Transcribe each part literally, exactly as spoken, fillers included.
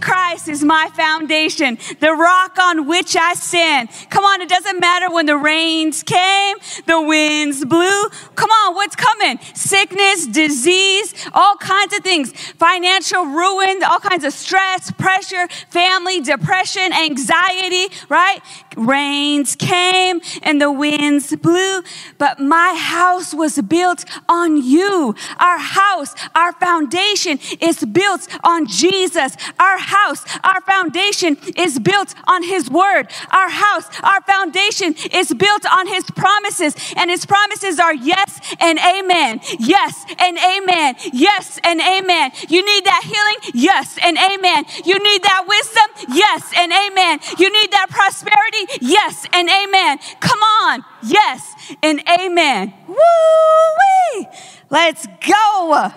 Christ is my foundation, the rock on which I stand. Come on, it doesn't matter when the rains came, the winds blew. Come on, what's coming? Sickness, disease, all kinds of things. Financial ruin, all kinds of stress, pressure, family, depression, anxiety, right? Rains came and the winds blew, but my house was built on you. Our house, our foundation is built on Jesus. Our house, our foundation is built on his word. Our house, our foundation is built on his promises, and his promises are yes and amen. Yes and amen. Yes and amen. You need that healing? Yes and amen. You need that wisdom? Yes and amen. You need that prosperity? Yes and amen. Come on. Yes and amen. Woo-wee. Let's go.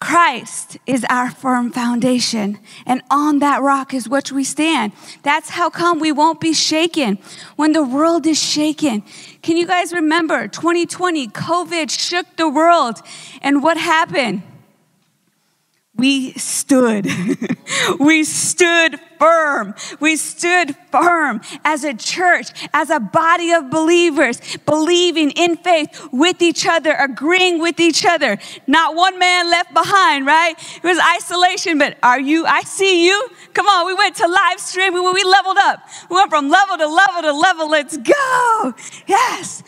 Christ is our firm foundation, and on that rock is which we stand. That's how come we won't be shaken when the world is shaken. Can you guys remember twenty twenty, COVID shook the world, and what happened? We stood. We stood firm. We stood firm as a church, as a body of believers, believing in faith with each other, agreeing with each other. Not one man left behind, right? It was isolation, but are you, I see you. Come on, we went to live stream. We, we leveled up. We went from level to level to level. Let's go. Yes.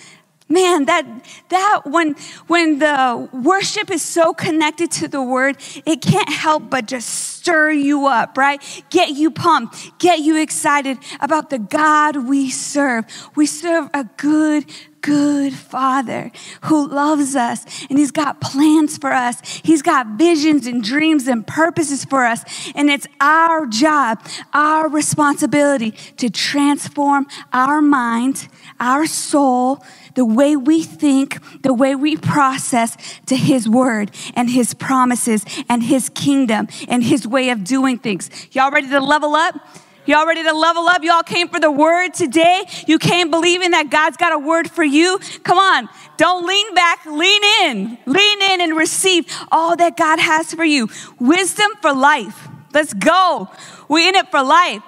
Man, that that when when the worship is so connected to the word, it can't help but just stir you up, right? Get you pumped, get you excited about the God we serve. We serve a good Good Father who loves us, and he's got plans for us. He's got visions and dreams and purposes for us. And it's our job, our responsibility to transform our mind, our soul, the way we think, the way we process to his word and his promises and his kingdom and his way of doing things. Y'all ready to level up? Y'all ready to level up? Y'all came for the word today. You came believing that God's got a word for you. Come on. Don't lean back. Lean in. Lean in and receive all that God has for you. Wisdom for life. Let's go. We're in it for life.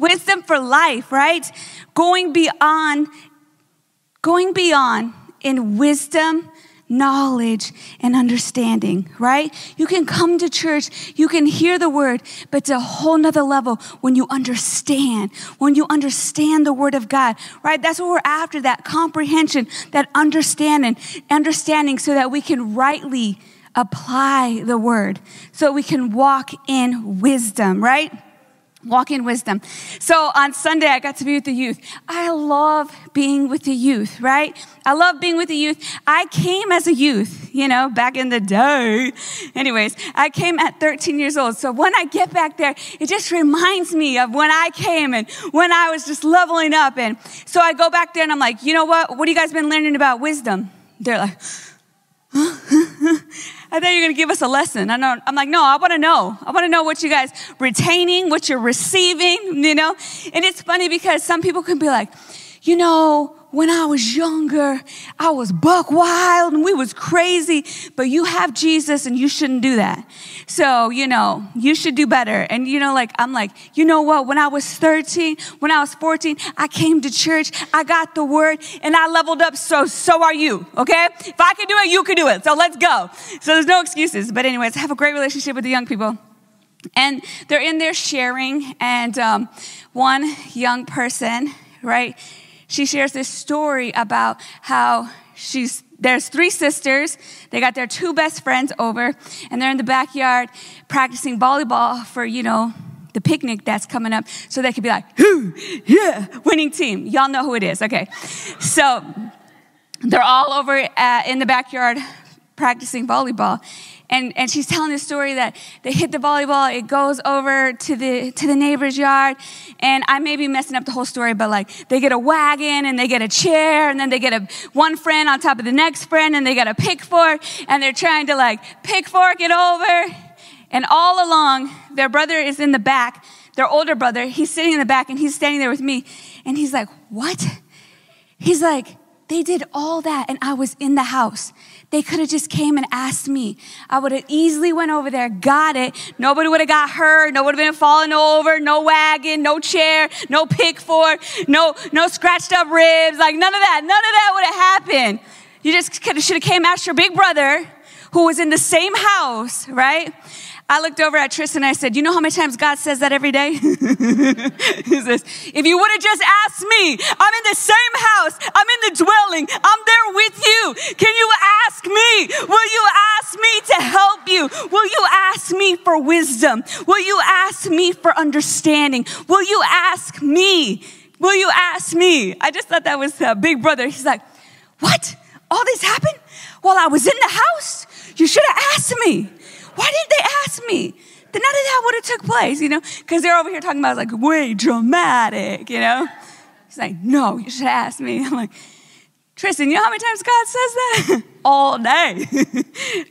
Wisdom for life, right? Going beyond, going beyond in wisdom, knowledge, and understanding, right? You can come to church, you can hear the word, but to a whole nother level when you understand, when you understand the word of God, right? That's what we're after, that comprehension, that understanding, understanding so that we can rightly apply the word, so we can walk in wisdom, right? Walk in wisdom. So on Sunday, I got to be with the youth. I love being with the youth, right? I love being with the youth. I came as a youth, you know, back in the day. Anyways, I came at thirteen years old. So when I get back there, it just reminds me of when I came and when I was just leveling up. And so I go back there and I'm like, you know what? What have you guys been learning about wisdom? They're like, huh? I thought you were going to give us a lesson. I know. I'm like, no, I want to know. I want to know what you guys retaining, what you're receiving, you know? And it's funny because some people can be like, you know, when I was younger, I was buck wild and we was crazy, but you have Jesus and you shouldn't do that. So, you know, you should do better. And, you know, like, I'm like, you know what? When I was thirteen, when I was fourteen, I came to church, I got the word, and I leveled up. So, so are you, okay? If I can do it, you can do it. So let's go. So there's no excuses. But anyways, have a great relationship with the young people. And they're in there sharing. And um, one young person, right, she shares this story about how she's, there's three sisters. They got their two best friends over, and they're in the backyard practicing volleyball for, you know, the picnic that's coming up, so they could be like, whoo, yeah, winning team. Y'all know who it is. Okay. So they're all over at, in the backyard practicing volleyball. And, and she's telling this story that they hit the volleyball, it goes over to the to the neighbor's yard, and I may be messing up the whole story, but like they get a wagon and they get a chair, and then they get a one friend on top of the next friend, and they got a pick fork, and they're trying to like pick fork it over, and all along their brother is in the back, their older brother, he's sitting in the back, and he's standing there with me, and he's like, what? He's like, They did all that and I was in the house. They could have just came and asked me. I would have easily went over there, got it. Nobody would have got hurt. No would have been falling over. No wagon, no chair, no pick fork, no, no scratched up ribs. Like none of that, none of that would have happened. You just could have, should have came asked your big brother who was in the same house, right? I looked over at Tristan and I said, you know how many times God says that every day? He says, if you would have just asked me, I'm in the same house, I'm in the dwelling, I'm there with you. Can you ask me? Will you ask me to help you? Will you ask me for wisdom? Will you ask me for understanding? Will you ask me? Will you ask me? I just thought that was uh, Big Brother. He's like, what? All this happened while I was in the house? You should have asked me. Why didn't they ask me? Then none of that would have took place, you know, because they're over here talking about like way dramatic, you know. He's like, no, you should ask me. I'm like, Tristan, you know how many times God says that? All day.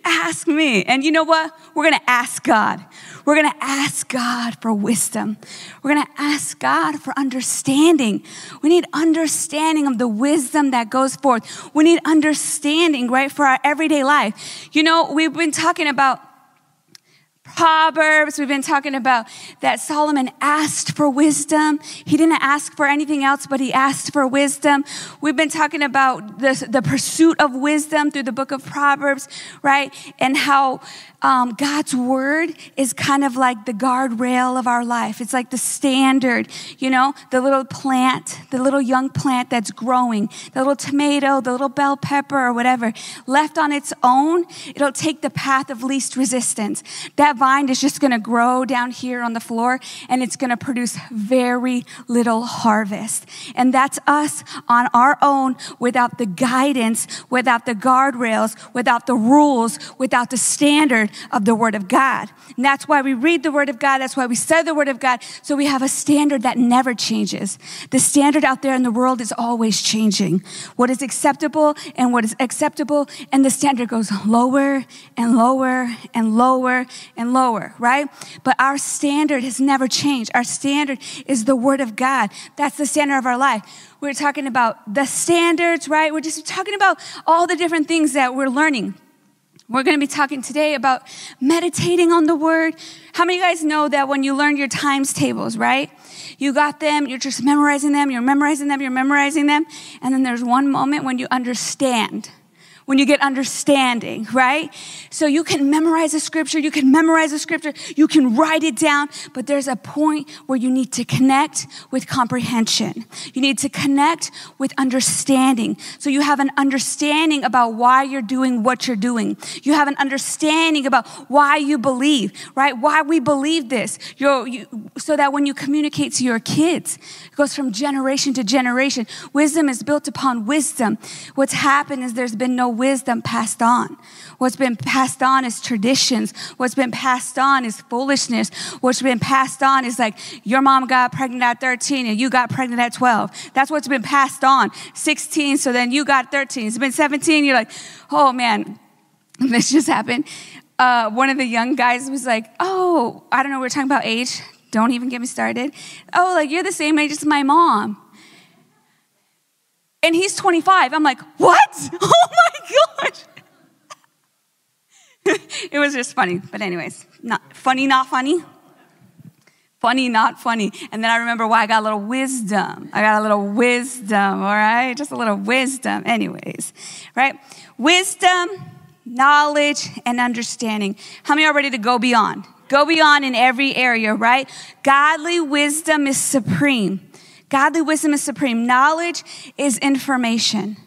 Ask me. And you know what? We're going to ask God. We're going to ask God for wisdom. We're going to ask God for understanding. We need understanding of the wisdom that goes forth. We need understanding, right, for our everyday life. You know, we've been talking about Proverbs. We've been talking about that Solomon asked for wisdom. He didn't ask for anything else, but he asked for wisdom. We've been talking about the, the pursuit of wisdom through the book of Proverbs, right? And how um, God's word is kind of like the guardrail of our life. It's like the standard, you know, the little plant, the little young plant that's growing, the little tomato, the little bell pepper or whatever. Left on its own, it'll take the path of least resistance. That vine is just going to grow down here on the floor and it's going to produce very little harvest. And that's us on our own without the guidance, without the guardrails, without the rules, without the standard of the Word of God. And that's why we read the Word of God. That's why we study the Word of God. So we have a standard that never changes. The standard out there in the world is always changing. What is acceptable and what is acceptable, and the standard goes lower and lower and lower and lower, right? But our standard has never changed. Our standard is the Word of God. That's the standard of our life. We're talking about the standards, right? We're just talking about all the different things that we're learning. We're going to be talking today about meditating on the Word. How many of you guys know that when you learn your times tables, right? You got them, you're just memorizing them, you're memorizing them, you're memorizing them. And then there's one moment when you understand. When you get understanding, right? So you can memorize a scripture, you can memorize a scripture, you can write it down, but there's a point where you need to connect with comprehension. You need to connect with understanding. So you have an understanding about why you're doing what you're doing. You have an understanding about why you believe, right? Why we believe this. You're, you, so that when you communicate to your kids, it goes from generation to generation. Wisdom is built upon wisdom. What's happened is there's been no wisdom passed on. What's been passed on is traditions. What's been passed on is foolishness. What's been passed on is like your mom got pregnant at thirteen and you got pregnant at twelve. That's what's been passed on. sixteen, so then you got thirteen. It's been seventeen, you're like, oh man, this just happened. Uh, one of the young guys was like, oh, I don't know, we're talking about age. Don't even get me started. Oh, like you're the same age as my mom. And he's twenty-five. I'm like, what? Oh my gosh. It was just funny. But anyways, not funny, not funny. Funny, not funny. And then I remember why I got a little wisdom. I got a little wisdom, all right? Just a little wisdom. Anyways, right? Wisdom, knowledge, and understanding. How many are ready to go beyond? Go beyond in every area, right? Godly wisdom is supreme. Godly wisdom is supreme. Knowledge is information.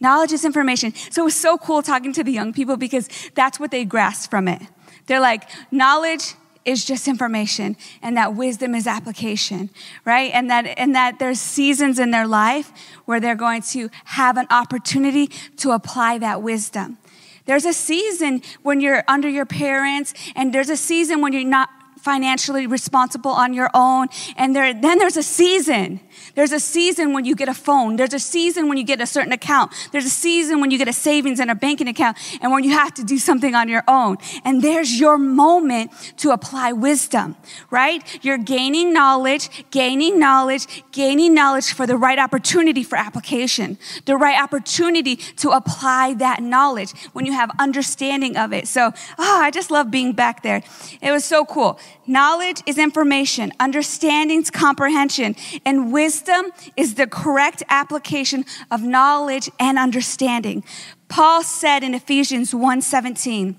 Knowledge is information. So it was so cool talking to the young people because that's what they grasp from it. They're like, knowledge is just information and that wisdom is application, right? And that, and that there's seasons in their life where they're going to have an opportunity to apply that wisdom. There's a season when you're under your parents and there's a season when you're not financially responsible on your own. And there, then there's a season. There's a season when you get a phone. There's a season when you get a certain account. There's a season when you get a savings and a banking account and when you have to do something on your own. And there's your moment to apply wisdom, right? You're gaining knowledge, gaining knowledge, gaining knowledge for the right opportunity for application, the right opportunity to apply that knowledge when you have understanding of it. So, oh, I just love being back there. It was so cool. Knowledge is information, understanding's comprehension, and wisdom is the correct application of knowledge and understanding. Paul said in Ephesians one seventeen,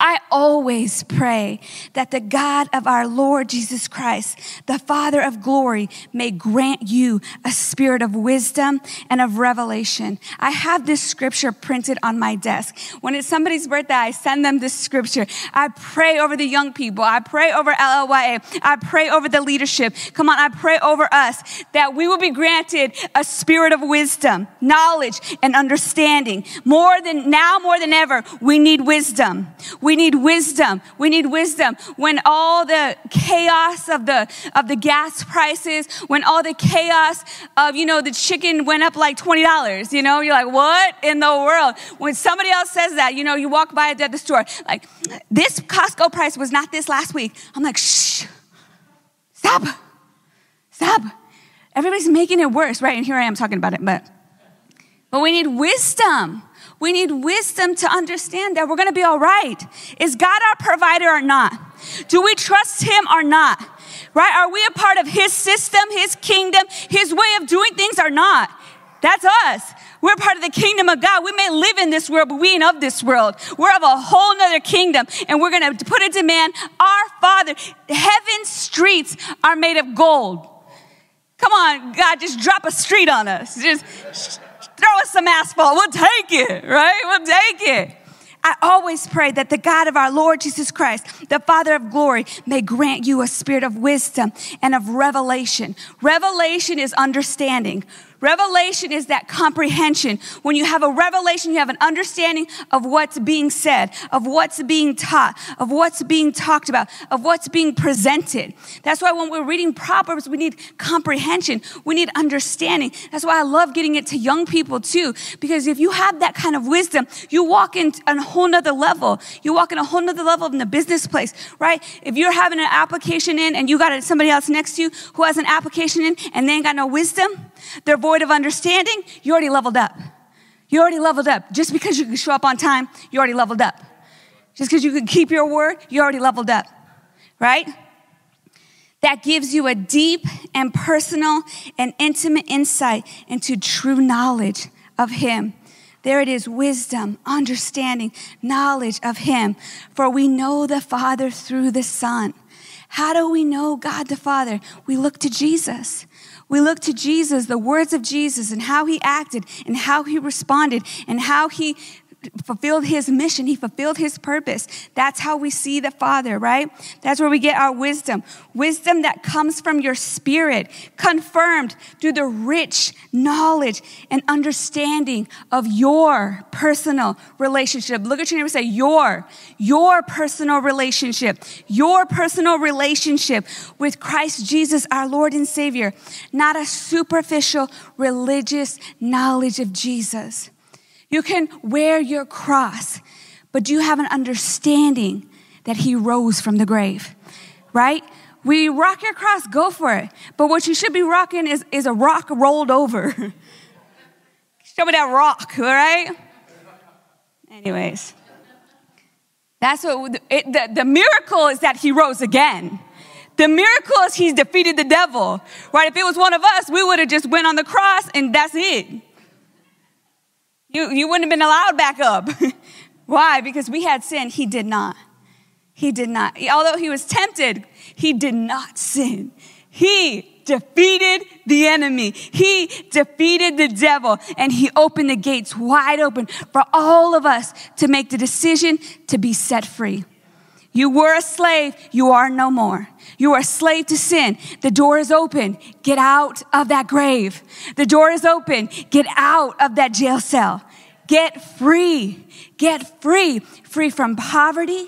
I always pray that the God of our Lord Jesus Christ, the Father of glory, may grant you a spirit of wisdom and of revelation. I have this scripture printed on my desk. When it's somebody's birthday, I send them this scripture. I pray over the young people. I pray over L L Y A. I pray over the leadership. Come on, I pray over us that we will be granted a spirit of wisdom, knowledge, and understanding. More than now, more than ever, we need wisdom. We We need wisdom. We need wisdom. When all the chaos of the of the gas prices, when all the chaos of, you know, the chicken went up like twenty dollars, you know, you're like, what in the world? When somebody else says that, you know, you walk by at the store, like, this Costco price was not this last week. I'm like, shh, stop, stop. Everybody's making it worse, right? And here I am talking about it, but, but we need wisdom. We need wisdom to understand that we're going to be all right. Is God our provider or not? Do we trust him or not? Right? Are we a part of his system, his kingdom, his way of doing things or not? That's us. We're part of the kingdom of God. We may live in this world, but we ain't of this world. We're of a whole nother kingdom, and we're going to put a demand. Our Father, heaven's streets are made of gold. Come on, God, just drop a street on us. Just throw us some asphalt. We'll take it, right? We'll take it. I always pray that the God of our Lord Jesus Christ, the Father of glory, may grant you a spirit of wisdom and of revelation. Revelation is understanding. Revelation is that comprehension. When you have a revelation, you have an understanding of what's being said, of what's being taught, of what's being talked about, of what's being presented. That's why when we're reading Proverbs, we need comprehension. We need understanding. That's why I love getting it to young people too, because if you have that kind of wisdom, you walk in a whole nother level. You walk in a whole nother level in the business place, right? If you're having an application in and you got somebody else next to you who has an application in and they ain't got no wisdom, their voice of understanding, you already leveled up. You already leveled up. Just because you can show up on time, you already leveled up. Just because you can keep your word, you already leveled up, right? That gives you a deep and personal and intimate insight into true knowledge of him. There it is, wisdom, understanding, knowledge of him. For we know the Father through the Son. How do we know God the Father? We look to Jesus. We look to Jesus, the words of Jesus, and how he acted, and how he responded, and how he fulfilled his mission. He fulfilled his purpose. That's how we see the Father, right? That's where we get our wisdom. Wisdom that comes from your spirit, confirmed through the rich knowledge and understanding of your personal relationship. Look at your neighbor and say, your, your personal relationship, your personal relationship with Christ Jesus, our Lord and Savior, not a superficial religious knowledge of Jesus. You can wear your cross, but do you have an understanding that he rose from the grave, right? We rock your cross, go for it. But what you should be rocking is, is a rock rolled over. Show me that rock, all right? Anyways, that's what, it, the, the miracle is that he rose again. The miracle is he's defeated the devil, right? If it was one of us, we would have just went on the cross and that's it. You, you wouldn't have been allowed back up. Why? Because we had sin. He did not. He did not. Although he was tempted, he did not sin. He defeated the enemy. He defeated the devil. And he opened the gates wide open for all of us to make the decision to be set free. You were a slave. You are no more. You are a slave to sin. The door is open. Get out of that grave. The door is open. Get out of that jail cell. Get free. Get free. Free from poverty,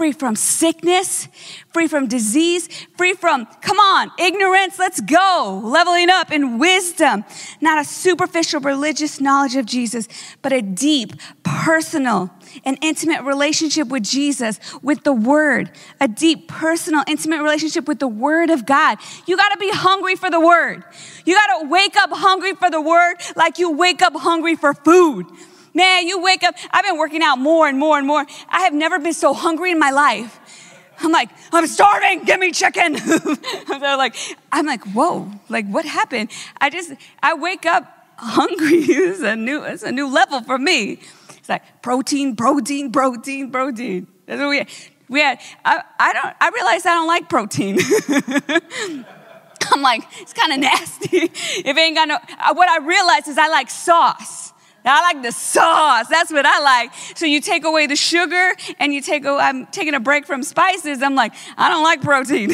free from sickness, free from disease, free from, come on, ignorance, let's go, leveling up in wisdom. Not a superficial religious knowledge of Jesus, but a deep, personal, and intimate relationship with Jesus, with the Word, a deep, personal, intimate relationship with the Word of God. You got to be hungry for the Word. You got to wake up hungry for the Word like you wake up hungry for food. Man, you wake up. I've been working out more and more and more. I have never been so hungry in my life. I'm like, I'm starving. Give me chicken. They're like, I'm like, whoa, like what happened? I just, I wake up hungry. It's a new, it's a new level for me. It's like protein, protein, protein, protein. That's what we had. We had I, I don't, I realized I don't like protein. I'm like, it's kind of nasty. If it ain't got no, what I realized is I like sauce. I like the sauce. That's what I like. So you take away the sugar and you take, oh, I'm taking a break from spices. I'm like, I don't like protein.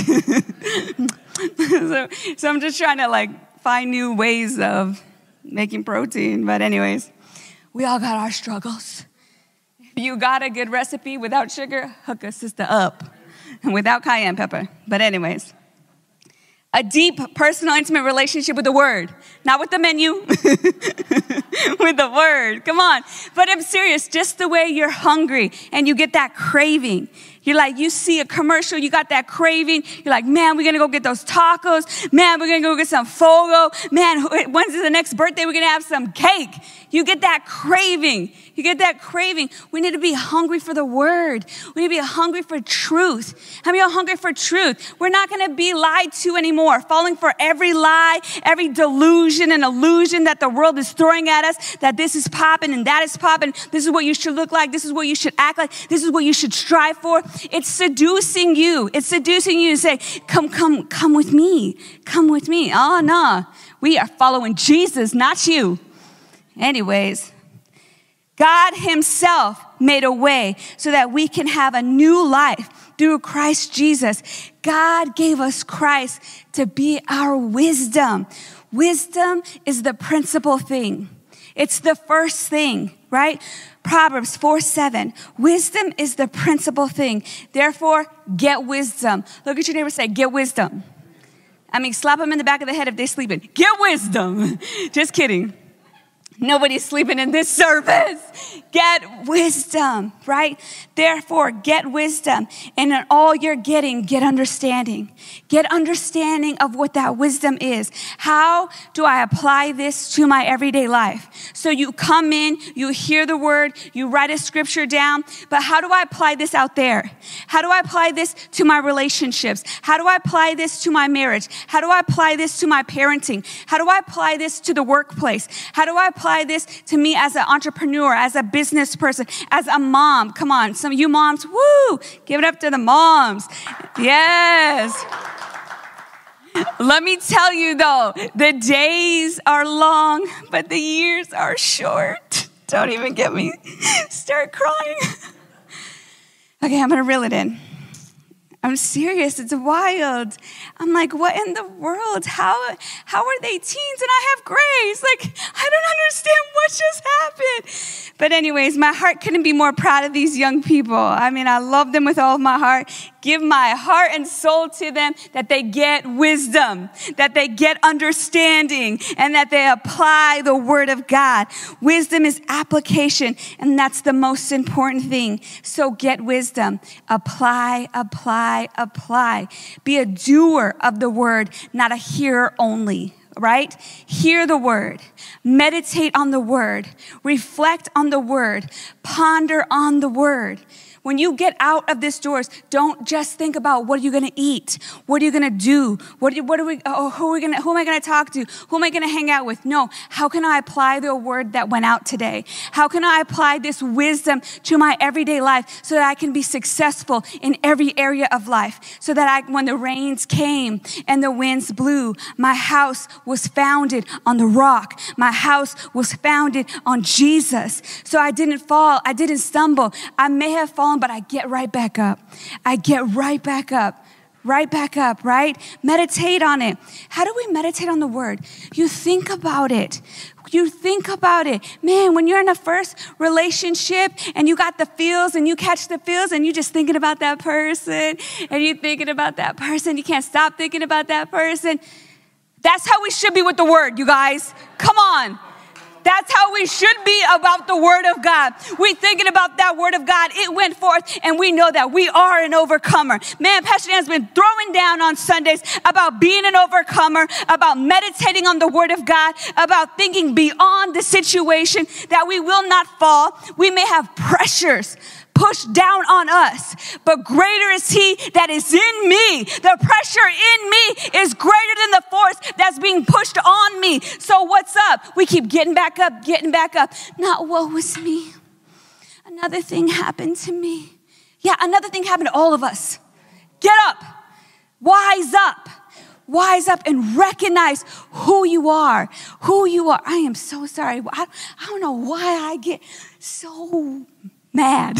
so, so I'm just trying to like find new ways of making protein. But anyways, we all got our struggles. If you got a good recipe without sugar, hook a sister up, and without cayenne pepper. But anyways, a deep, personal, intimate relationship with the Word. Not with the menu, with the Word. Come on. But I'm serious, just the way you're hungry and you get that craving. You're like, you see a commercial, you got that craving. You're like, man, we're going to go get those tacos. Man, we're going to go get some Fogo. Man, when's the next birthday? We're going to have some cake. You get that craving. You get that craving. We need to be hungry for the Word. We need to be hungry for truth. How many are hungry for truth? We're not going to be lied to anymore. Falling for every lie, every delusion and illusion that the world is throwing at us, that this is popping and that is popping. This is what you should look like. This is what you should act like. This is what you should strive for. It's seducing you. It's seducing you to say, come, come, come with me. Come with me. Oh, no. We are following Jesus, not you. Anyways, God himself made a way so that we can have a new life through Christ Jesus. God gave us Christ to be our wisdom. Wisdom is the principal thing. It's the first thing, right? Proverbs four seven. Wisdom is the principal thing. Therefore, get wisdom. Look at your neighbor and say, get wisdom. I mean, slap them in the back of the head if they're sleeping. Get wisdom. Just kidding. Nobody's sleeping in this service. Get wisdom, right? Therefore, get wisdom. And in all you're getting, get understanding. Get understanding of what that wisdom is. How do I apply this to my everyday life? So you come in, you hear the word, you write a scripture down, but how do I apply this out there? How do I apply this to my relationships? How do I apply this to my marriage? How do I apply this to my parenting? How do I apply this to the workplace? How do I apply this to me as an entrepreneur, as a business person, as a mom? Come on, some of you moms, woo, give it up to the moms. Yes. Let me tell you though, the days are long, but the years are short. Don't even get me start crying. Okay, I'm gonna reel it in. I'm serious, it's wild. I'm like, what in the world? How how are they teens and I have grace? Like, I don't understand what just happened. But anyways, my heart couldn't be more proud of these young people. I mean, I love them with all of my heart. Give my heart and soul to them that they get wisdom, that they get understanding, and that they apply the word of God. Wisdom is application, and that's the most important thing. So get wisdom. Apply, apply, apply. Be a doer of the word, not a hearer only. Right? Hear the word, meditate on the word, reflect on the word, ponder on the word. When you get out of this doors, don't just think about what are you going to eat? What are you going to do? What are, you, what are we, oh, who, are we gonna, who am I going to talk to? Who am I going to hang out with? No. How can I apply the word that went out today? How can I apply this wisdom to my everyday life so that I can be successful in every area of life? So that I, when the rains came and the winds blew, my house was founded on the rock. My house was founded on Jesus. So I didn't fall. I didn't stumble. I may have fallen, but I get right back up. I get right back up, right back up, right? Meditate on it. How do we meditate on the word? You think about it. You think about it. Man, when you're in a first relationship and you got the feels and you catch the feels and you're just thinking about that person and you're thinking about that person, you can't stop thinking about that person. That's how we should be with the word, you guys. Come on. That's how we should be about the word of God. We're thinking about that word of God. It went forth, and we know that we are an overcomer. Man, Pastor Dan's been throwing down on Sundays about being an overcomer, about meditating on the word of God, about thinking beyond the situation, that we will not fall. We may have pressures pushed down on us, but greater is he that is in me. The pressure in me is greater than the force that's being pushed on me. So what's up? We keep getting back up, getting back up. Not woe is me. Another thing happened to me. Yeah, another thing happened to all of us. Get up, wise up, wise up and recognize who you are, who you are. I am so sorry. I, I don't know why I get so mad.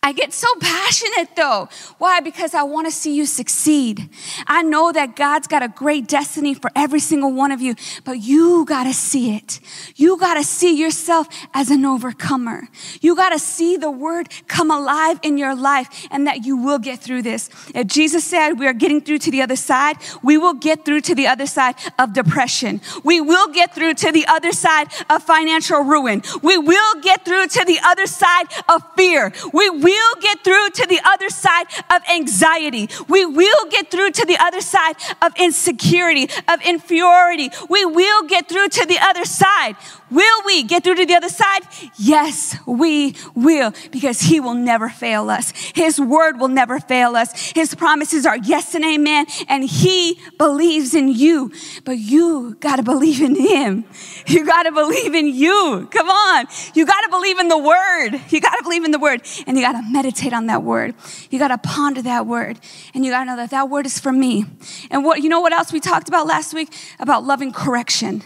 I get so passionate though. Why? Because I want to see you succeed. I know that God's got a great destiny for every single one of you, but you got to see it. You got to see yourself as an overcomer. You got to see the word come alive in your life and that you will get through this. If Jesus said we are getting through to the other side, we will get through to the other side of depression. We will get through to the other side of financial ruin. We will get through to the other side of fear. We will We'll get through to the other side of anxiety. We will get through to the other side of insecurity, of inferiority. We will get through to the other side. Will we get through to the other side? Yes, we will, because he will never fail us. His word will never fail us. His promises are yes and amen, and he believes in you, but you got to believe in him. You got to believe in you. Come on. You got to believe in the word. You got to believe in the word, and you got to meditate on that word. You got to ponder that word, and you got to know that that word is for me. And what, you know what else we talked about last week? About loving correction.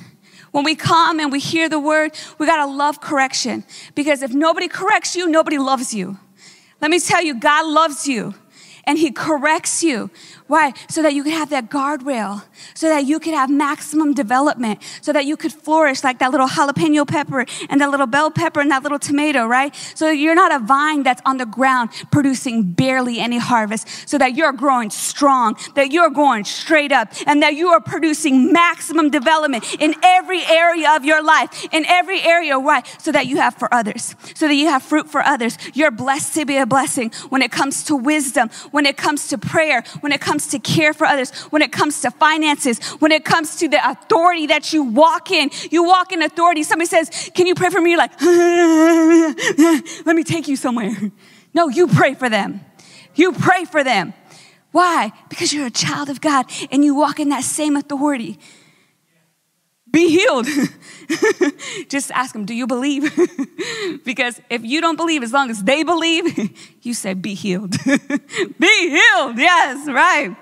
When we come and we hear the word, we got to love correction, because if nobody corrects you, nobody loves you. Let me tell you, God loves you and he corrects you. Why? So that you can have that guardrail, so that you could have maximum development, so that you could flourish like that little jalapeno pepper and that little bell pepper and that little tomato, right? So that you're not a vine that's on the ground producing barely any harvest, so that you're growing strong, that you're going straight up, and that you are producing maximum development in every area of your life, in every area, right? So that you have for others, so that you have fruit for others. You're blessed to be a blessing when it comes to wisdom, when it comes to prayer, when it comes to care for others, when it comes to finances, when it comes to the authority that you walk in. You walk in authority. Somebody says, can you pray for me? You're like, let me take you somewhere. No, you pray for them. You pray for them. Why? Because you're a child of God and you walk in that same authority. Be healed. Just ask them, do you believe? Because if you don't believe, as long as they believe, you say, be healed. Be healed. Yes, right.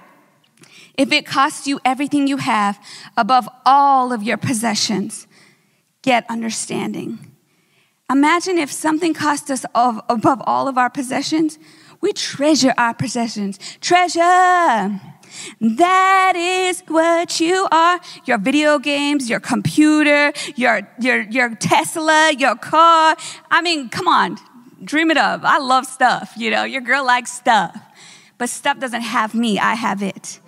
If it costs you everything you have above all of your possessions, get understanding. Imagine if something cost us of, above all of our possessions. We treasure our possessions. Treasure. That is what you are. Your video games, your computer, your, your, your Tesla, your car. I mean, come on, dream it up. I love stuff. You know, your girl likes stuff, but stuff doesn't have me. I have it,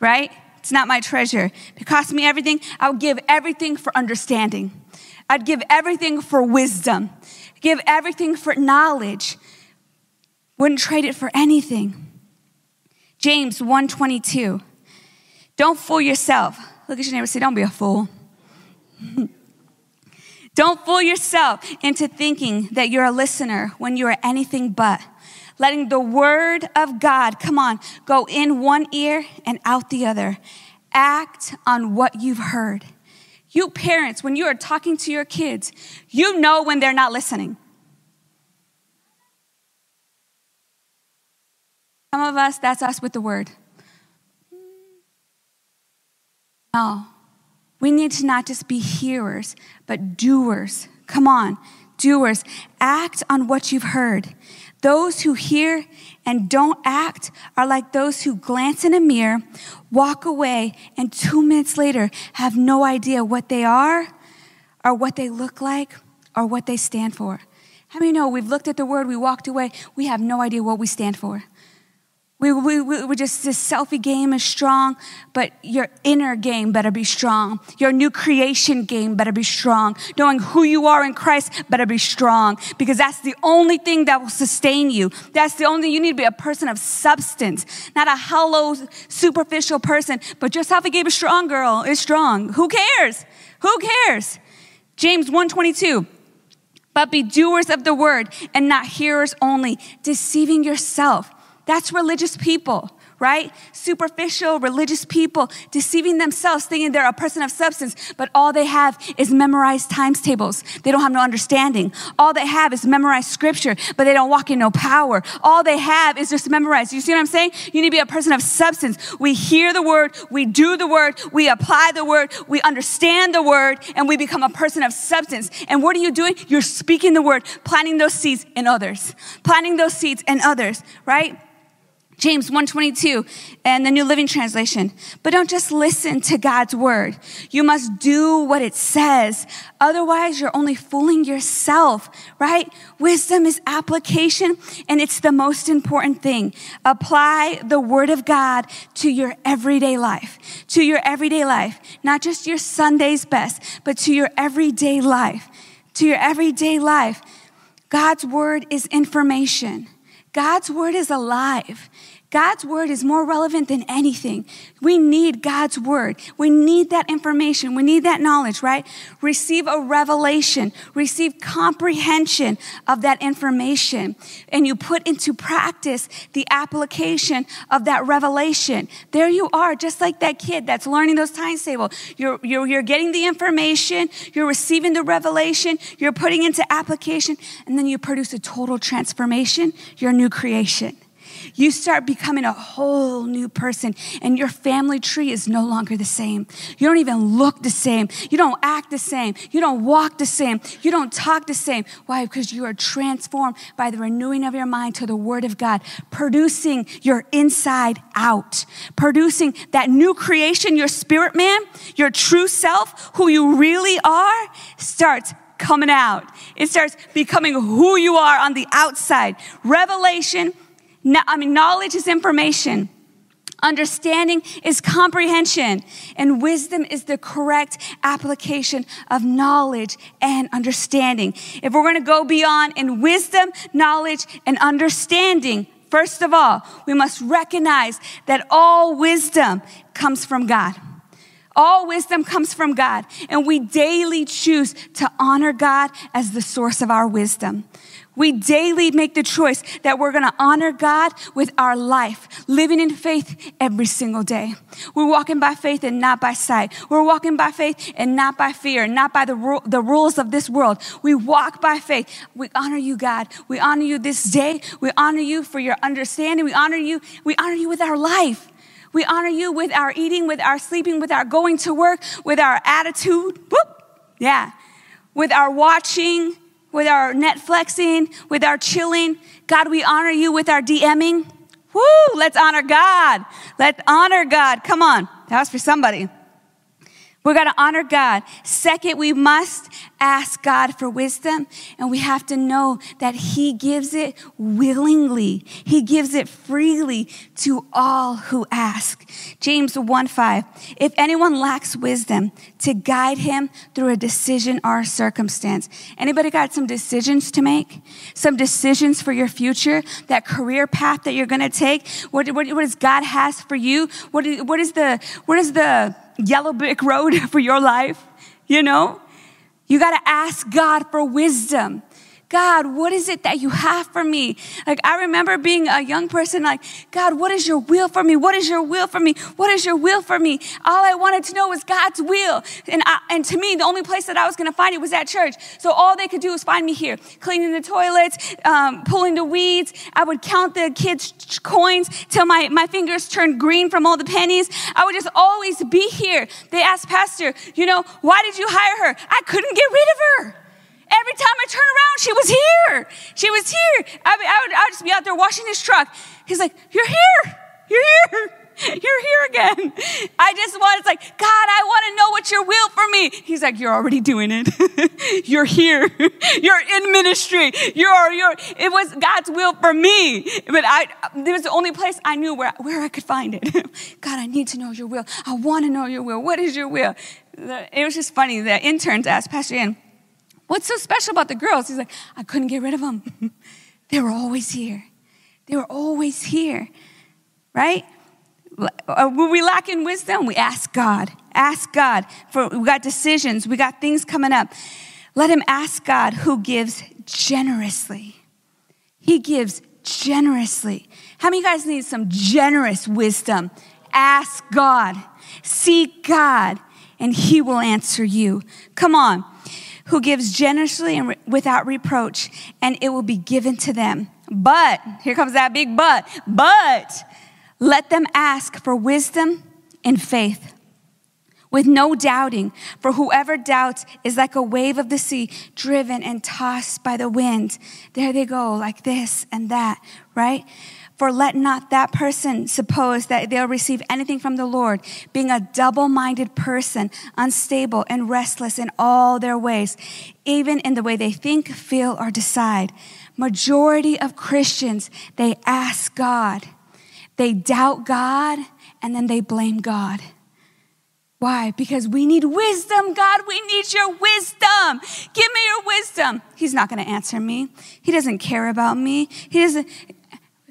right? It's not my treasure. If it cost me everything, I would give everything for understanding. I'd give everything for wisdom, I'd give everything for knowledge. Wouldn't trade it for anything. James one twenty-two, don't fool yourself. Look at your neighbor and say, don't be a fool. Don't fool yourself into thinking that you're a listener when you are anything but. Letting the word of God, come on, go in one ear and out the other. Act on what you've heard. You parents, when you are talking to your kids, you know when they're not listening. Some of us, that's us with the word. No, we need to not just be hearers, but doers. Come on, doers. Act on what you've heard. Those who hear and don't act are like those who glance in a mirror, walk away, and two minutes later have no idea what they are or what they look like or what they stand for. How many know we've looked at the word, we walked away, we have no idea what we stand for. We, we, we, we're just, this selfie game is strong, but your inner game better be strong. Your new creation game better be strong. Knowing who you are in Christ better be strong, because that's the only thing that will sustain you. That's the only, you need to be a person of substance, not a hollow, superficial person, but your selfie game is strong, girl. It's strong. Who cares? Who cares? James one twenty-two. But be doers of the word and not hearers only, deceiving yourself. That's religious people, right? Superficial religious people deceiving themselves, thinking they're a person of substance, but all they have is memorized times tables. They don't have no understanding. All they have is memorized scripture, but they don't walk in no power. All they have is just memorized. You see what I'm saying? You need to be a person of substance. We hear the word, we do the word, we apply the word, we understand the word, and we become a person of substance. And what are you doing? You're speaking the word, planting those seeds in others, planting those seeds in others, right? James one twenty-two and the New Living Translation. But don't just listen to God's word. You must do what it says. Otherwise, you're only fooling yourself, right? Wisdom is application, and it's the most important thing. Apply the word of God to your everyday life, to your everyday life, not just your Sunday's best, but to your everyday life, to your everyday life. God's word is information. God's word is alive. God's word is more relevant than anything. We need God's word. We need that information. We need that knowledge, right? Receive a revelation. Receive comprehension of that information. And you put into practice the application of that revelation. There you are, just like that kid that's learning those times table. You're, you're, you're getting the information. You're receiving the revelation. You're putting into application. And then you produce a total transformation, your new creation. You start becoming a whole new person, and your family tree is no longer the same. You don't even look the same. You don't act the same. You don't walk the same. You don't talk the same. Why? Because you are transformed by the renewing of your mind to the word of God, producing your inside out, producing that new creation. Your spirit man, your true self, who you really are, starts coming out. It starts becoming who you are on the outside. Revelation. No, I mean, knowledge is information. Understanding is comprehension. And wisdom is the correct application of knowledge and understanding. If we're going to go beyond in wisdom, knowledge, and understanding, first of all, we must recognize that all wisdom comes from God. All wisdom comes from God, and we daily choose to honor God as the source of our wisdom. We daily make the choice that we're going to honor God with our life, living in faith every single day. We're walking by faith and not by sight. We're walking by faith and not by fear, not by the, ru- the rules of this world. We walk by faith. We honor you, God. We honor you this day. We honor you for your understanding. We honor you. We honor you with our life. We honor you with our eating, with our sleeping, with our going to work, with our attitude. Whoop, yeah. With our watching, with our Netflixing, with our chilling. God, we honor you with our DMing. Woo, let's honor God. Let's honor God. Come on. That was for somebody. We're going to honor God. Second, we must ask God for wisdom, and we have to know that he gives it willingly. He gives it freely to all who ask. James one five, if anyone lacks wisdom, to guide him through a decision or a circumstance. Anybody got some decisions to make? Some decisions for your future, that career path that you're going to take? What, what, what does God has for you? What is, what is the, what is the yellow brick road for your life? You know? You got to ask God for wisdom. God, what is it that you have for me? Like, I remember being a young person, like, God, what is your will for me? What is your will for me? What is your will for me? All I wanted to know was God's will. And I, and to me, the only place that I was going to find it was at church. So all they could do was find me here, cleaning the toilets, um, pulling the weeds. I would count the kids' coins till my, my fingers turned green from all the pennies. I would just always be here. They asked Pastor, you know, why did you hire her? I couldn't get rid of her. Every time I turn around, she was here. She was here. I would, I would, I would just be out there washing his truck. He's like, you're here. You're here. You're here again. I just want, it's like, God, I want to know what your will for me. He's like, you're already doing it. You're here. You're in ministry. You're, you're, it was God's will for me. But I, it was the only place I knew where, where I could find it. God, I need to know your will. I want to know your will. What is your will? It was just funny. The interns asked Pastor Dan, what's so special about the girls? He's like, I couldn't get rid of them. They were always here. They were always here, right? Were we lacking wisdom? We ask God. Ask God. For we got decisions. We got things coming up. Let him ask God, who gives generously. He gives generously. How many of you guys need some generous wisdom? Ask God. Seek God, and he will answer you. Come on. Who gives generously and without reproach, and it will be given to them. But, here comes that big but, but... let them ask for wisdom and faith with no doubting. For whoever doubts is like a wave of the sea driven and tossed by the wind. There they go, like this and that, right? For let not that person suppose that they'll receive anything from the Lord, being a double-minded person, unstable and restless in all their ways, even in the way they think, feel, or decide. Majority of Christians, they ask God. They doubt God, and then they blame God. Why? Because we need wisdom, God. We need your wisdom. Give me your wisdom. He's not going to answer me. He doesn't care about me. He doesn't.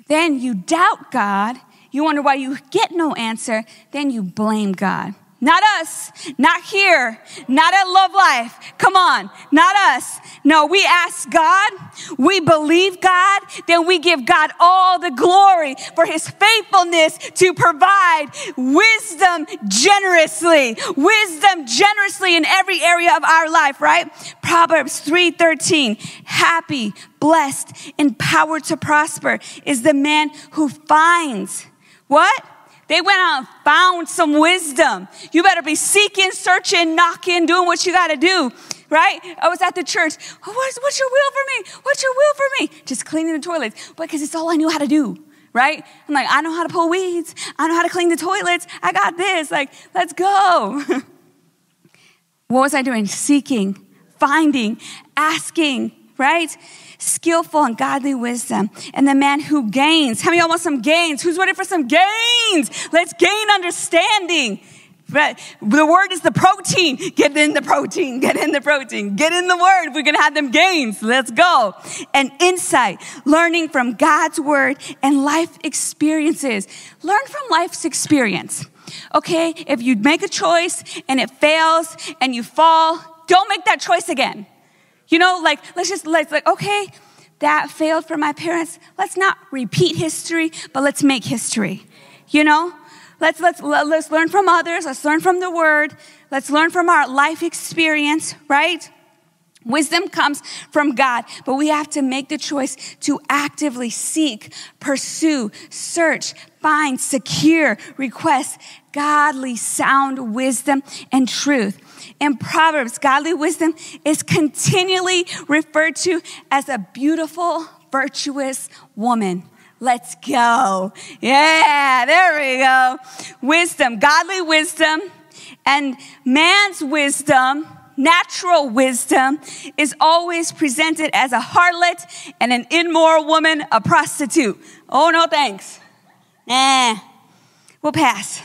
Then you doubt God. You wonder why you get no answer. Then you blame God. Not us. Not here. Not at Love Life. Come on. Not us. No, we ask God. We believe God. Then we give God all the glory for his faithfulness to provide wisdom generously. Wisdom generously in every area of our life, right? Proverbs three thirteen. Happy, blessed, empowered to prosper is the man who finds what? They went out and found some wisdom. You better be seeking, searching, knocking, doing what you got to do, right? I was at the church. Oh, what's, what's your will for me? What's your will for me? Just cleaning the toilets because it's all I knew how to do, right? I'm like, I know how to pull weeds. I know how to clean the toilets. I got this. Like, let's go. What was I doing? Seeking, finding, asking, right? Skillful and godly wisdom. And the man who gains. How many of y'all want some gains? Who's ready for some gains? Let's gain understanding. But the word is the protein. Get in the protein. Get in the protein. Get in the word. We're going to have them gains. Let's go. And insight. Learning from God's word and life experiences. Learn from life's experience. Okay? If you make a choice and it fails and you fall, don't make that choice again. You know, like, let's just, let's like, okay, that failed for my parents. Let's not repeat history, but let's make history. You know, let's, let's, let's learn from others. Let's learn from the word. Let's learn from our life experience, right? Wisdom comes from God, but we have to make the choice to actively seek, pursue, search, find, secure, request godly, sound wisdom and truth. In Proverbs, godly wisdom is continually referred to as a beautiful, virtuous woman. Let's go. Yeah, there we go. Wisdom, godly wisdom, and man's wisdom, natural wisdom, is always presented as a harlot and an immoral woman, a prostitute. Oh, no thanks. Eh, we'll pass.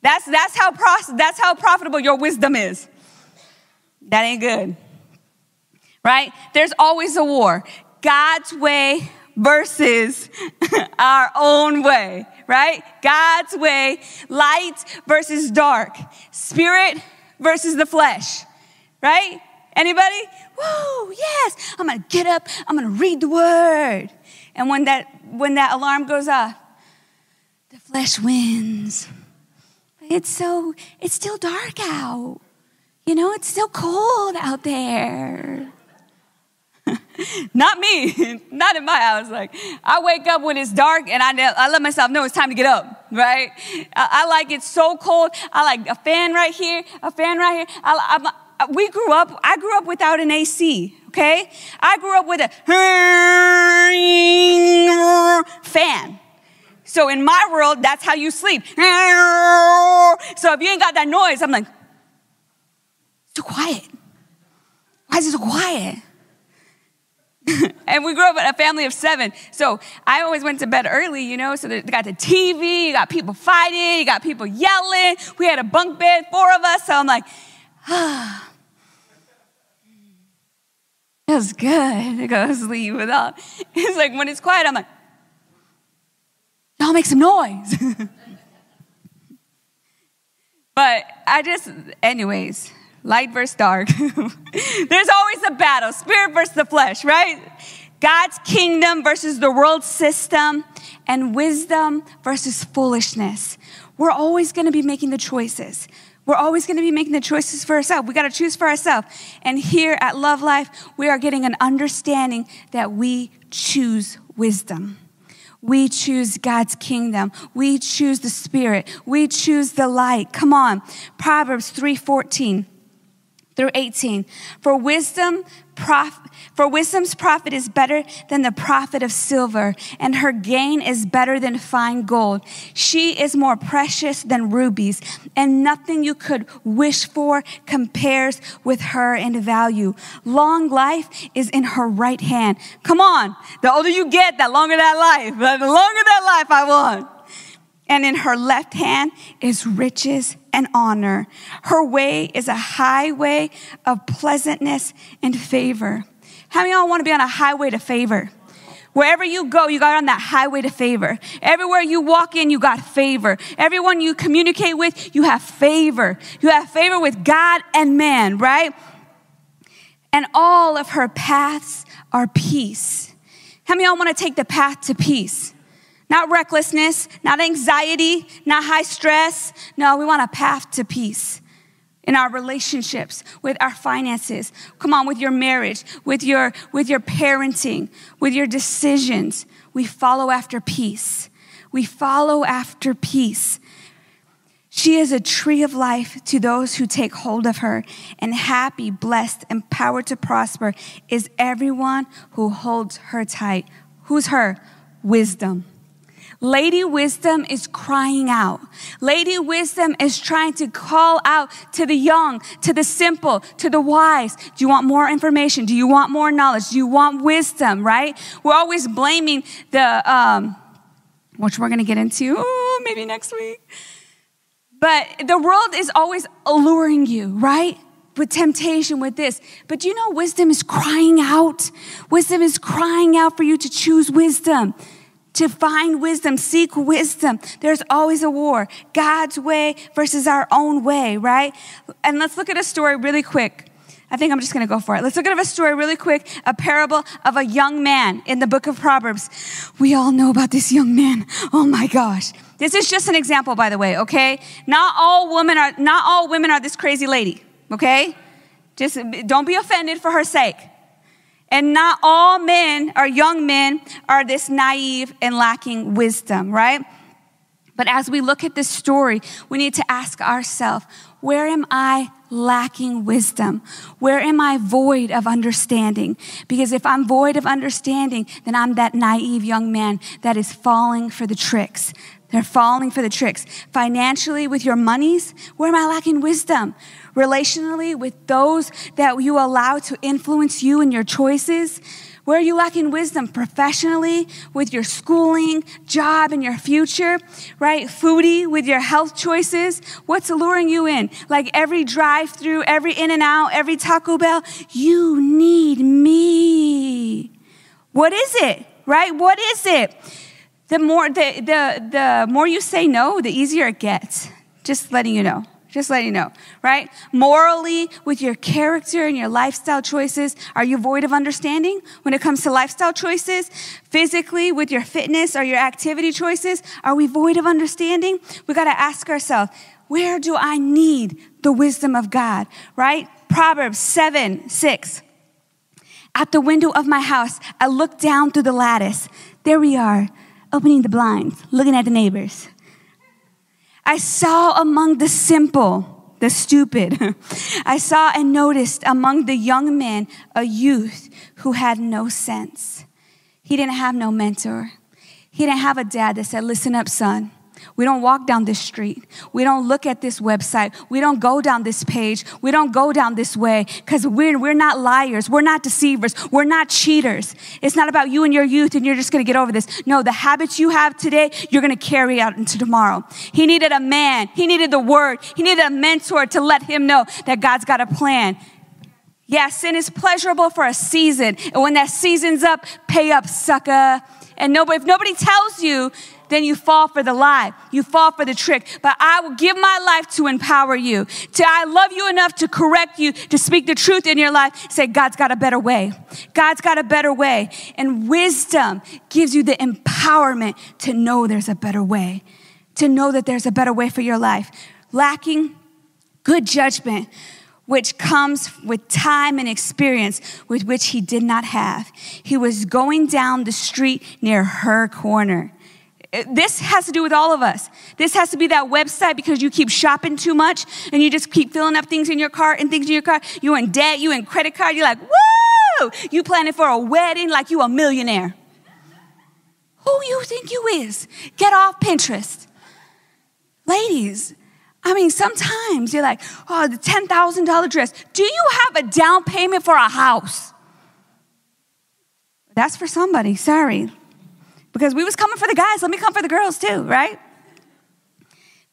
That's, that's, how pro- that's how profitable your wisdom is. That ain't good, right? There's always a war. God's way versus our own way, right? God's way, light versus dark, spirit versus the flesh, right? Anybody? Whoa, yes, I'm gonna get up, I'm gonna read the word. And when that, when that alarm goes off, the flesh wins. It's so, it's still dark out. You know, it's still cold out there. Not me. Not in my house. Like, I wake up when it's dark and I, I let myself know it's time to get up, right? I, I like it so cold. I like a fan right here, a fan right here. I, I'm, we grew up, I grew up without an A C, okay? I grew up with a fan. So in my world, that's how you sleep. So if you ain't got that noise, I'm like, it's too quiet. Why is it so quiet? And we grew up in a family of seven. So I always went to bed early, you know, so they got the T V, you got people fighting, you got people yelling. We had a bunk bed, four of us. So I'm like, ah, it was good to go to sleep without. It's like when it's quiet, I'm like, y'all make some noise. But I just, anyways, light versus dark. There's always a battle, spirit versus the flesh, right? God's kingdom versus the world system, and wisdom versus foolishness. We're always going to be making the choices. We're always going to be making the choices for ourselves. We got to choose for ourselves. And here at Love Life, we are getting an understanding that we choose wisdom. We choose God's kingdom. We choose the spirit. We choose the light. Come on. Proverbs three fourteen. Through eighteen, for wisdom, prof, for wisdom's profit is better than the profit of silver, and her gain is better than fine gold. She is more precious than rubies, and nothing you could wish for compares with her in value. Long life is in her right hand. Come on, the older you get, the longer that life, the longer that life I want. And in her left hand is riches and honor. Her way is a highway of pleasantness and favor. How many of y'all want to be on a highway to favor? Wherever you go, you got on that highway to favor. Everywhere you walk in, you got favor. Everyone you communicate with, you have favor. You have favor with God and man, right? And all of her paths are peace. How many of y'all want to take the path to peace? Not recklessness, not anxiety, not high stress. No, we want a path to peace in our relationships, with our finances. Come on, with your marriage, with your, with your parenting, with your decisions. We follow after peace. We follow after peace. She is a tree of life to those who take hold of her, and happy, blessed, empowered to prosper is everyone who holds her tight. Who's her? Wisdom. Lady Wisdom is crying out. Lady Wisdom is trying to call out to the young, to the simple, to the wise. Do you want more information? Do you want more knowledge? Do you want wisdom, right? We're always blaming the, um, which we're going to get into oh, maybe next week. But the world is always alluring you, right? With temptation, with this. But do you know wisdom is crying out? Wisdom is crying out for you to choose wisdom. To find wisdom, seek wisdom. There's always a war. God's way versus our own way, right? And let's look at a story really quick. I think I'm just going to go for it. Let's look at a story really quick, a parable of a young man in the book of Proverbs. We all know about this young man. Oh my gosh. This is just an example, by the way, okay? Not all women are, not all women are this crazy lady, okay? Just don't be offended for her sake. And not all men or young men are this naive and lacking wisdom, right? But as we look at this story, we need to ask ourselves, where am I lacking wisdom? Where am I void of understanding? Because if I'm void of understanding, then I'm that naive young man that is falling for the tricks. They're falling for the tricks. Financially, with your monies, where am I lacking wisdom? Relationally, with those that you allow to influence you and your choices, where are you lacking wisdom? Professionally, with your schooling, job, and your future, right? Foodie, with your health choices, what's luring you in? Like every drive-through, every In-N-Out, every Taco Bell, you need me. What is it, right? What is it? The more the, the the more you say no, the easier it gets. Just letting you know. Just letting you know, right? Morally, with your character and your lifestyle choices, are you void of understanding when it comes to lifestyle choices? Physically, with your fitness or your activity choices, are we void of understanding? We got to ask ourselves, where do I need the wisdom of God, right? Proverbs seven six. At the window of my house, I look down through the lattice. There we are. Opening the blinds, looking at the neighbors. I saw among the simple, the stupid. I saw and noticed among the young men a youth who had no sense. He didn't have no mentor. He didn't have a dad that said, listen up, son. We don't walk down this street. We don't look at this website. We don't go down this page. We don't go down this way because we're, we're not liars. We're not deceivers. We're not cheaters. It's not about you and your youth and you're just going to get over this. No, the habits you have today, you're going to carry out into tomorrow. He needed a man. He needed the word. He needed a mentor to let him know that God's got a plan. Yes, yeah, sin is pleasurable for a season. And when that season's up, pay up, sucker. And nobody, if nobody tells you, then you fall for the lie. You fall for the trick. But I will give my life to empower you. To I love you enough to correct you, to speak the truth in your life. Say, God's got a better way. God's got a better way. And wisdom gives you the empowerment to know there's a better way. To know that there's a better way for your life. Lacking good judgment, which comes with time and experience with which he did not have. He was going down the street near her corner. This has to do with all of us. This has to be that website because you keep shopping too much and you just keep filling up things in your cart and things in your cart. You in debt, you in credit card, you're like, woo! You planning for a wedding like you a millionaire. Who you think you is? Get off Pinterest. Ladies, I mean, sometimes you're like, oh, the ten thousand dollar dress. Do you have a down payment for a house? That's for somebody, sorry. Because we was coming for the guys. Let me come for the girls too, right?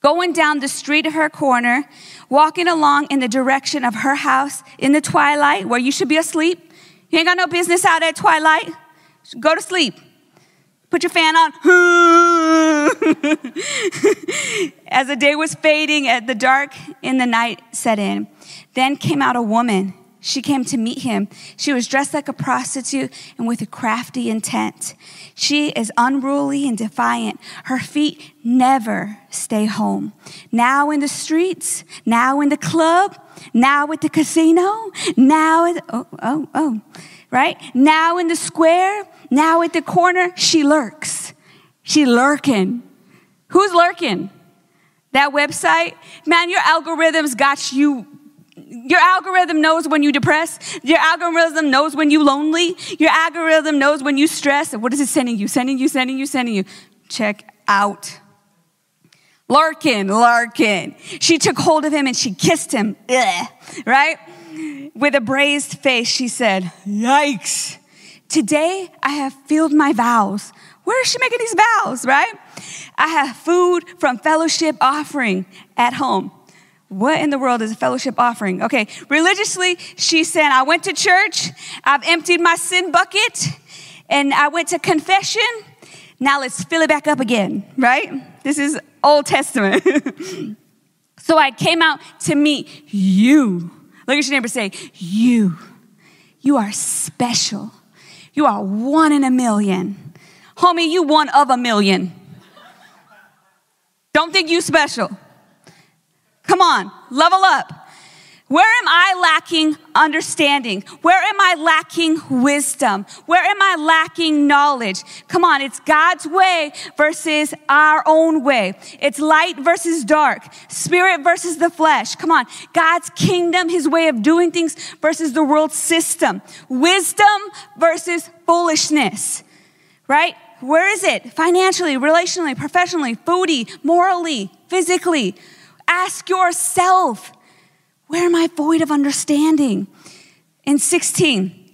Going down the street of her corner, walking along in the direction of her house in the twilight where you should be asleep. You ain't got no business out at twilight. Go to sleep. Put your fan on. As the day was fading, at the dark in the night set in. Then came out a woman. She came to meet him. She was dressed like a prostitute and with a crafty intent. She is unruly and defiant. Her feet never stay home. Now in the streets, now in the club, now at the casino, now at, oh, oh, oh, right? Now in the square, now at the corner, she lurks. She lurking. Who's lurking? That website? Man, your algorithms got you. Your algorithm knows when you depressed. Your algorithm knows when you lonely. Your algorithm knows when you stressed. What is it sending you? Sending you, sending you, sending you. Check out. Larkin, Larkin. She took hold of him and she kissed him. Ugh. Right? With a braised face, she said, yikes. Today I have filled my vows. Where is she making these vows, right? I have food from fellowship offering at home. What in the world is a fellowship offering? Okay, religiously, she said, I went to church, I've emptied my sin bucket, and I went to confession. Now let's fill it back up again, right? This is Old Testament. So I came out to meet you. Look at your neighbor and say, you. You are special. You are one in a million. Homie, you one of a million. Don't think you special. Come on, level up. Where am I lacking understanding? Where am I lacking wisdom? Where am I lacking knowledge? Come on, it's God's way versus our own way. It's light versus dark, spirit versus the flesh. Come on, God's kingdom, his way of doing things versus the world system. Wisdom versus foolishness, right? Where is it? Financially, relationally, professionally, foodie, morally, physically. Ask yourself, where am I void of understanding? In sixteen,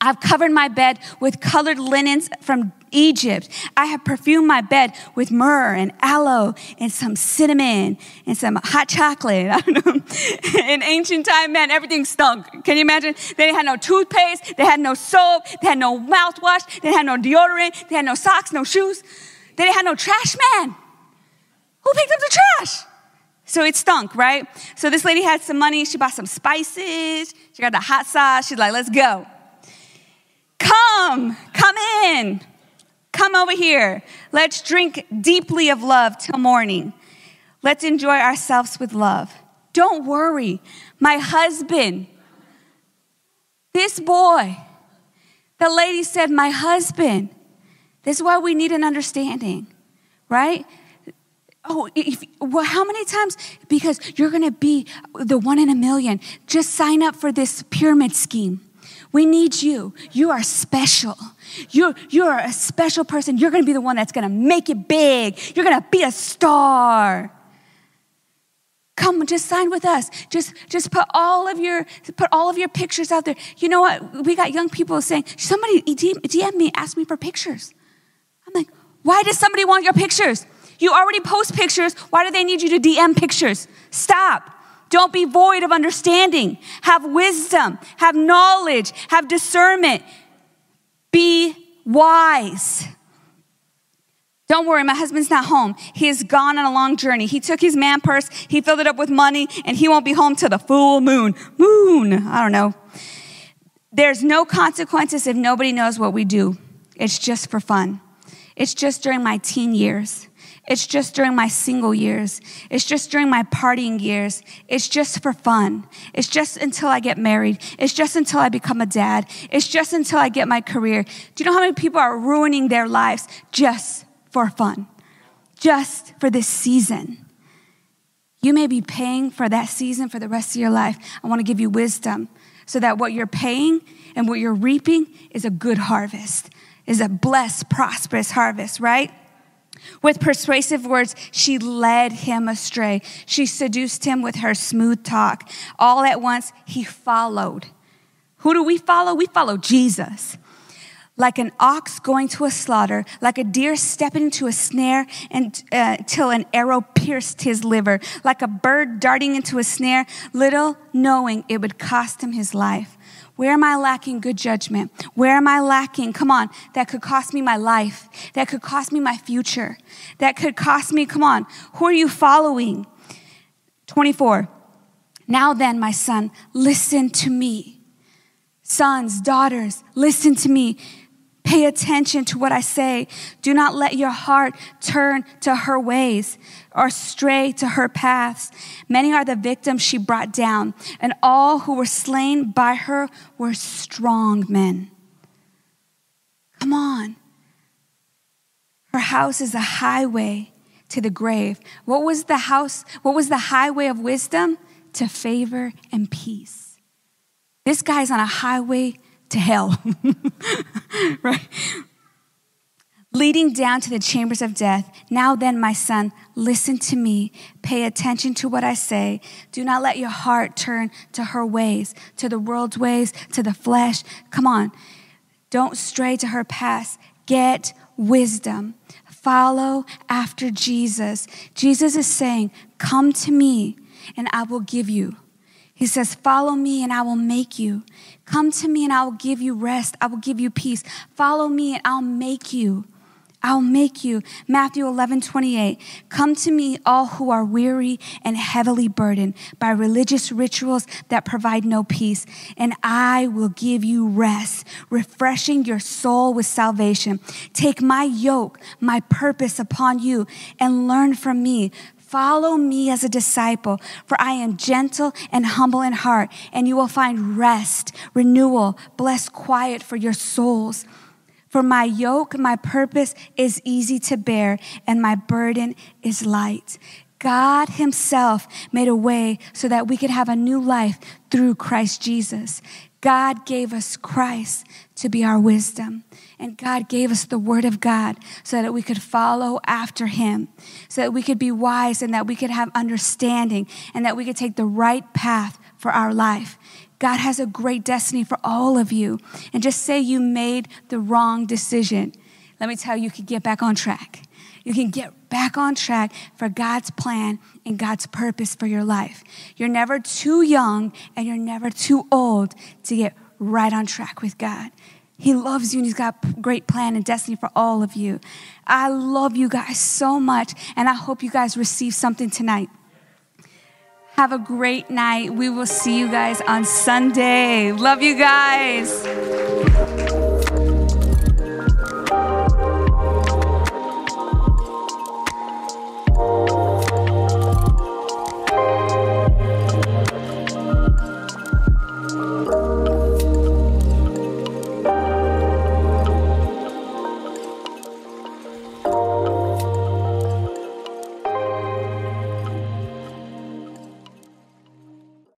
I've covered my bed with colored linens from Egypt. I have perfumed my bed with myrrh and aloe and some cinnamon and some hot chocolate. I don't know. In ancient time, man, everything stunk. Can you imagine? They had no toothpaste. They had no soap. They had no mouthwash. They had no deodorant. They had no socks, no shoes. They had no trash man. Who picked up the trash? So it stunk, right? So this lady had some money. She bought some spices. She got the hot sauce. She's like, let's go. Come, come in. Come over here. Let's drink deeply of love till morning. Let's enjoy ourselves with love. Don't worry. My husband, this boy, the lady said, my husband. This is why we need an understanding, right? Oh, if, well, how many times? Because you're going to be the one in a million. Just sign up for this pyramid scheme. We need you. You are special. You're, you're a special person. You're going to be the one that's going to make it big. You're going to be a star. Come, just sign with us. Just, just put all of your, put all of your pictures out there. You know what? We got young people saying, somebody D M me, ask me for pictures. I'm like, why does somebody want your pictures? You already post pictures. Why do they need you to D M pictures? Stop. Don't be void of understanding. Have wisdom, have knowledge, have discernment. Be wise. Don't worry, my husband's not home. He is gone on a long journey. He took his man purse, he filled it up with money, and he won't be home till the full moon. Moon, I don't know. There's no consequences if nobody knows what we do. It's just for fun. It's just during my teen years. It's just during my single years. It's just during my partying years. It's just for fun. It's just until I get married. It's just until I become a dad. It's just until I get my career. Do you know how many people are ruining their lives just for fun? Just for this season. You may be paying for that season for the rest of your life. I want to give you wisdom so that what you're paying and what you're reaping is a good harvest, is a blessed, prosperous harvest, right? With persuasive words, she led him astray. She seduced him with her smooth talk. All at once, he followed. Who do we follow? We follow Jesus. Like an ox going to a slaughter, like a deer stepping into a snare and uh, till an arrow pierced his liver, like a bird darting into a snare, little knowing it would cost him his life. Where am I lacking good judgment? Where am I lacking? Come on, that could cost me my life. That could cost me my future. That could cost me, come on. Who are you following? twenty-four, now then, my son, listen to me. Sons, daughters, listen to me. Pay attention to what I say. Do not let your heart turn to her ways or stray to her paths. Many are the victims she brought down, and all who were slain by her were strong men. Come on. Her house is a highway to the grave. What was the house? What was the highway of wisdom? To favor and peace. This guy's on a highway to hell, right? Leading down to the chambers of death. Now then, my son, listen to me. Pay attention to what I say. Do not let your heart turn to her ways, to the world's ways, to the flesh. Come on. Don't stray to her past. Get wisdom. Follow after Jesus. Jesus is saying, come to me and I will give you. He says, follow me and I will make you. Come to me and I will give you rest. I will give you peace. Follow me and I'll make you. I'll make you. Matthew eleven twenty-eight. Come to me, all who are weary and heavily burdened by religious rituals that provide no peace, and I will give you rest, refreshing your soul with salvation. Take my yoke, my purpose upon you, and learn from me. Follow me as a disciple, for I am gentle and humble in heart, and you will find rest, renewal, blessed quiet for your souls. For my yoke, my purpose is easy to bear, and my burden is light. God himself made a way so that we could have a new life through Christ Jesus. God gave us Christ to be our wisdom. And God gave us the word of God so that we could follow after him, so that we could be wise and that we could have understanding and that we could take the right path for our life. God has a great destiny for all of you. And just say you made the wrong decision. Let me tell you, you can get back on track. You can get back on track for God's plan and God's purpose for your life. You're never too young and you're never too old to get right on track with God. He loves you and he's got a great plan and destiny for all of you. I love you guys so much and I hope you guys receive something tonight. Have a great night. We will see you guys on Sunday. Love you guys.